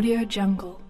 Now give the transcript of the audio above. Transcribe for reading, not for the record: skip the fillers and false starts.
AudioJungle.